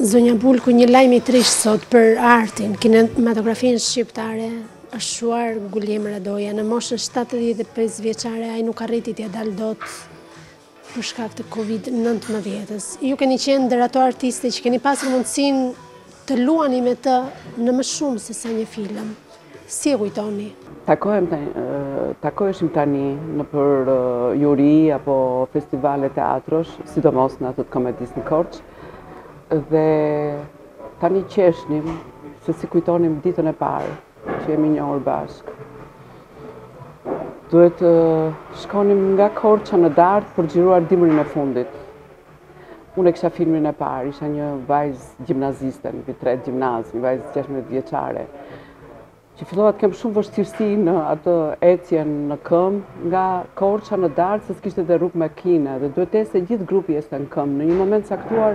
Zonja Bulku, një lajm i trisht sot për artin, kinematografinë shqiptare, është shuar Guljelm Radoja. Në moshën 75 vjeçare ai nuk arriti t'ia dalë dot për shkak të COVID-19-s. Ju keni qenë ndër ato artistë që keni pasur mundësinë të luani me të në më shumë se sa një film. Si e kujtoni? Takoheshim tani nëpër juri apo festivale teatrosh, sidomos në ato të komedisë në Korçë. Dhe tani qeshnim se si kujtonim ditën e parë që jemi njohur bashkë. Duhet shkonim nga Korça në Dardh për xhiruar dimrin e fundit. Unë kisha filmin e parë, isha një vajzë gjimnaziste në vit 3 gjimnaz, një vajzë 16 vjeçare, që fillova të kem shumë vështirësi në atë ecjen në këmbë nga Korça në Dardh, se s'kishte dhe rrugë makina dhe duhet ecte gjithë grupi ecte në këmbë. Në një moment caktuar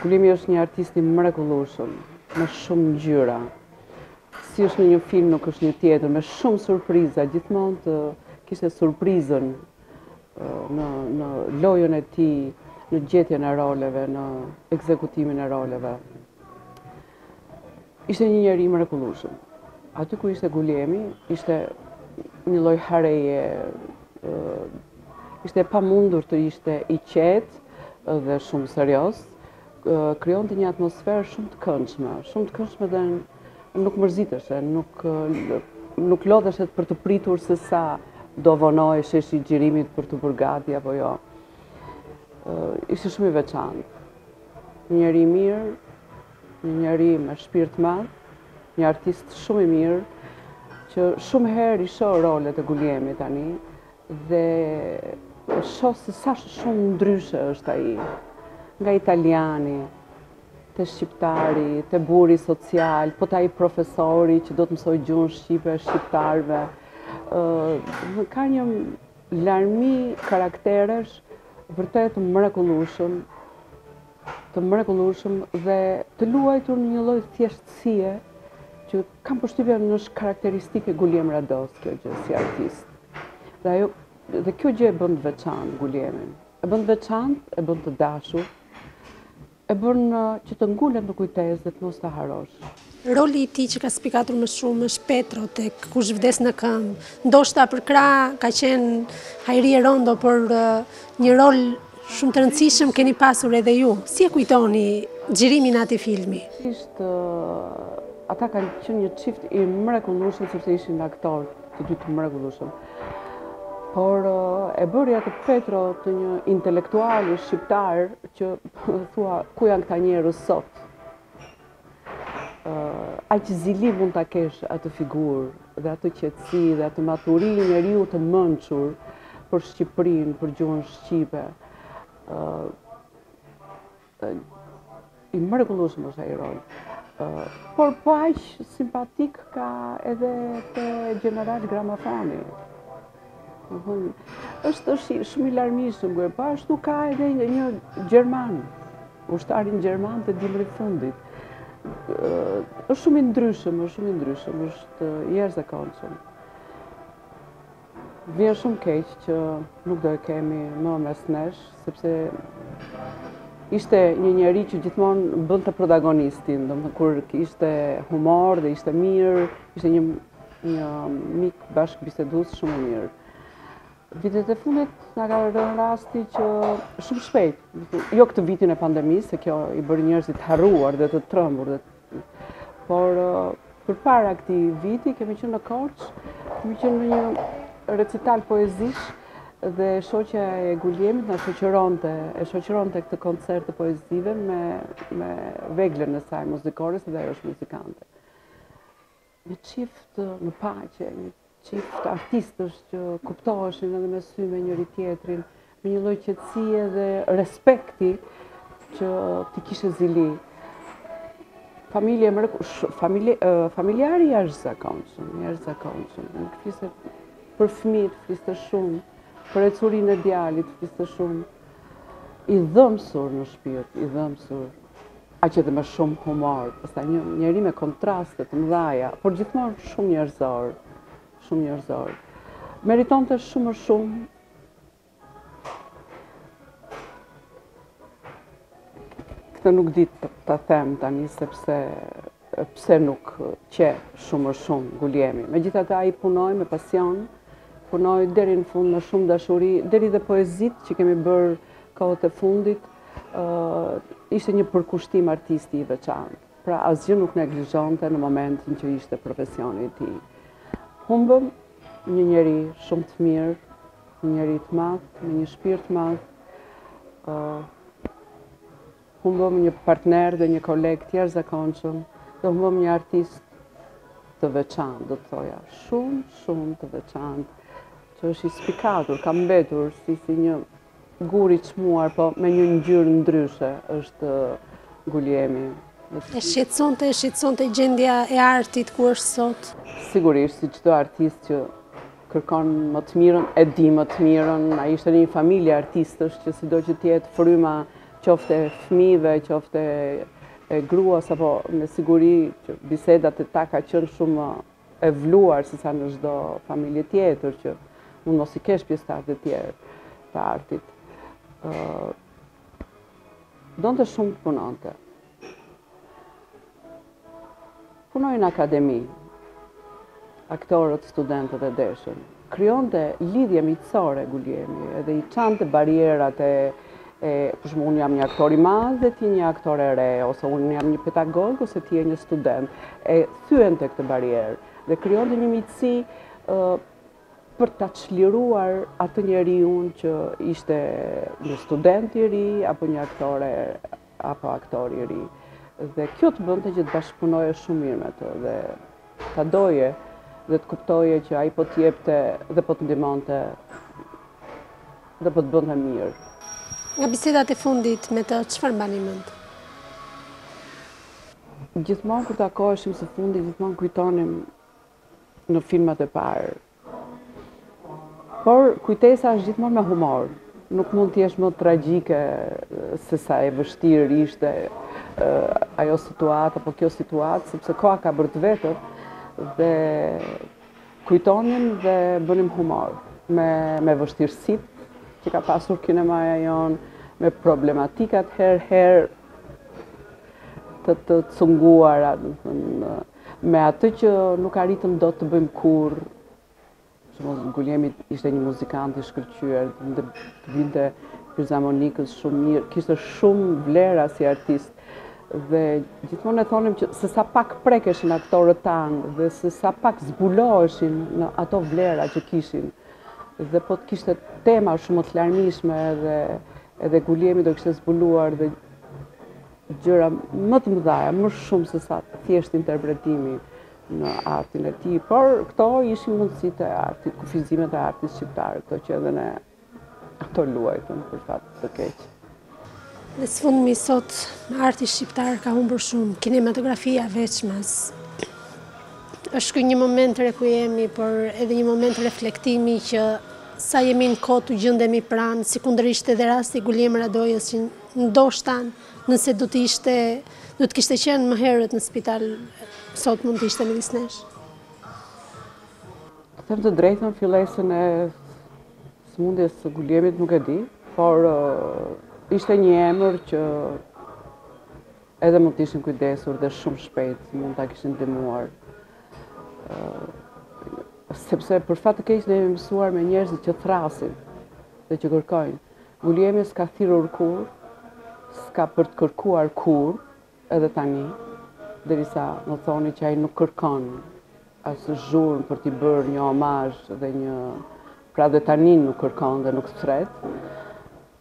Gullimi është një artist i mrekullueshëm, me shumë ngjyra. Si është në një film, nuk është një tjetër, me shumë surpriza, gjithmonë të kishte surprizën në lojën e tij, në gjetjen e roleve, në ekzekutimin e roleve. Ishte një njerëz i mrekullueshëm. Aty ku ishte Gullemi, ishte një lloj hareje, ishte e pamundur të ishte I qetë dhe shumë serioz. Krijonte një atmosferë shumë të këndshme dhe nuk mërziteshe, nuk lodheshe për të pritur se sa do vonoj sheshi xhirimit për të bërë gati apo jo. Ishte shumë I veçantë. Një njerëz I mirë, një njerëz me shpirt të madh, një artist shumë I mirë që shumë herë I shoh rolet e Gulljemit tani dhe shoh se sa shumë ndryshe është ai. Nga italiani, te shqiptari, te buri social, po ta I profesori që do të mësoj gjuhën shqipe, shqiptarve. Ka një larmi karakteresh vërtet të mrekullueshëm dhe të luajtur në një lloj thjeshtësie që kam përshtypjen është karakteristike Guljelm Rados, kjo gjë si artist. Dhe kjo gjë e bën të veçantë Gulljemin. E bën të veçantë, e bën të dashur. E bën që të ngulet në kujtesë dhe të mos ta harosh. Roli I tij që ka spikatur më shumë është Petro tek Kush vdes në këmbë. Ndoshta për krah ka qenë Hajri e Rondo, por një rol shumë të rëndësishëm keni pasur edhe ju. Si e kujtoni xhirimin atë filmi? Ata kanë qenë një çift I mrekullueshëm sepse ishin aktorë të dy të mrekullueshëm. Por e bëri atë Petro të një intelektuali shqiptar që thua ku janë këta njerëz sot. Aq zili mund ta kesh atë figurë dhe atë qetësi dhe atë maturinë e njeriu të mençur për Shqipërinë, për gjuhën shqipe. I mrekullueshëm është ai rol. Por po aq simpatik ka edhe te General Gramafani. Është shumë I larmishëm, po ashtu ka edhe një gjerman, ushtarin gjerman të dimrit fundit. Është shumë I ndryshëm, është jashtëzakonshëm. Vjen shumë keq që nuk do e kemi më mes nesh, sepse ishte një njerëz që gjithmonë bënte protagonistin, domethënë kur ishte humor dhe ishte mirë, ishte një mik bashkëbisedues shumë I mirë. Vitet e fundit na ka rënë rasti që shumë shpejt, jo këtë vitin e pandemisë, se kjo I bëri njerëzit të harruar dhe të trembur, por përpara këtij viti kemi qenë në Korçë, kemi qenë në një recital poezish dhe shoqja e Guljemit na shoqëronte këtë koncert të poezive me veglën e saj muzikore, se ajo është muzikante. Një çift në paqe, çift artistësh që kuptoheshin edhe me sy me njëri tjetrin, me një lloj qetësie dhe respekti që ti kishte zili. familje familjari jashtëzakonshëm. Nuk fliset për fëmijët, fliste shumë, për ecurinë e djalit, fliste shumë. I dhëmsur në shpirt, i dhëmsur. Aq edhe me shumë humor, pastaj njëri me kontraste të mëdha, por gjithmonë shumë njerëzor, shumë njerëzor. Meritonte shumë më shumë. Këtë nuk di ta them tani sepse pse nuk qe shumë më shumë Guljemi. Megjithatë ai punoi me pasion, punoi deri në fund me shumë dashuri, deri dhe poezitë që kemi bërë kohët e fundit, ishte një përkushtim artisti I veçantë. Pra asgjë nuk neglizhonte në momentin që ishte profesioni I tij. Humbëm një njeri shumë të mirë, një njeri të madh, me një shpirt të madh. Humbëm një partner dhe një koleg të jashtëzakonshëm, dhe humbëm një artist të veçantë, do të thoja, shumë, shumë të veçantë, që është I spikatur, ka mbetur si një gur I çmuar, po me një ngjyrë ndryshe, është Guljemi. E shqetësonte gjendja e artit ku është sot? Sigurisht, si çdo artist që kërkon më të mirën, e di më të mirën, ai ishte në një familje artistësh që sido që të jetë fryma qofte e fëmijëve, qofte e gruas, apo me siguri që bisedat e ta ka qenë shumë e vluar sesa në çdo familje tjetër që mund mos I kesh pjesëtar të tjerë të artit. Donte shumë punonte. Punoi në akademi, aktorët, studentët e deshën. Krijonte lidhje miqësore Guljemi, edhe I çante barierat e përshme, unë jam një aktor I madh dhe ti një aktor e re, ose unë jam një pedagog, ose ti je një student. E thyen të këtë barierë dhe kryon të një miqësi për ta çliruar atë njeriun që ishte një student I ri, apo një aktor apo aktor I ri. Dhe kjo të bënte që të bashkëpunoje shumë mirë me të dhe ta doje dhe të kuptoje që ai po të jepte dhe po të ndihmonte dhe po të bënte mirë. Nga bisedat e fundit me të, çfarë mbani mend? Gjithmonë kur takoheshim së fundi, gjithmonë kujtonim në filmat e parë. Por kujtesa është gjithmonë me humor. Nuk mund të jesh më tragjike se sa e vështirë ishte ajo situatë apo kjo situatë, sepse koha ka bërë të vetën dhe kujtonim dhe bënim humor me vështirësitë që ka pasur kinemaja jonë, me problematikat her të cunguara, me atë që nuk arritëm do të bëjmë kur. Guljemi ishte një muzikant I shkëlqyer, të binte filharmonikës shumë mirë, kishte shumë vlera si artist. Dhe gjithmonë e thonim që se sa pak prekeshin aktorët tanë dhe se sa pak zbuloheshin në ato vlera që kishin. Dhe po të kishte tema shumë të larmishme edhe Guljemi do kishte zbuluar dhe gjëra më të mëdhaja, më shumë se sa thjesht interpretimi në artin e tij, por këto ishin mundësitë e artit, kufizimet e artit shqiptar, këto që edhe ne ato luajtëm për fat të keq. Dhe sfundmi sot arti shqiptar ka humbur shumë, kinematografia veçmas. Është një moment të rekujemi, por edhe një moment të reflektimi që sa jemi në kohë të gjendemi pranë, si kundërisht edhe rasti Guljelm Radojës që ndoshta nëse do të kishte qenë më herët në spital, sot mund të ishte midis nesh. Them të drejtën, fillesën e sëmundjes së Guljemit nuk e di, por ishte një emër që edhe mund të ishin kujdesur dhe shumë shpejt mund ta kishin ndihmuar. Sepse për fat të keq ne jemi mësuar me njerëz që thrasin dhe që kërkojnë. Guljemi s'ka thirrur kurrë, s'ka për të kërkuar kurrë, edhe tani, derisa më thoni që ai nuk kërkon as zhurmë për t'i bërë një omazh dhe një, pra dhe tani nuk kërkon dhe nuk thret.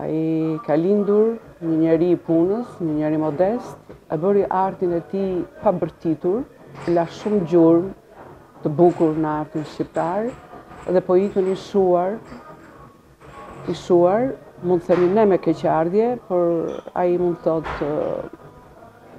Ai ka lindur një njeri I punës, një njeri modest, e bëri artin e tij pa bërtitur, la shumë gjurmë të bukur në artin shqiptar dhe po ikën I shuar, mund të themi ne me keqardhje, por ai mund të thotë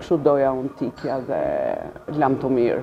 Kështu doja unë tikja dhe lam të mirë.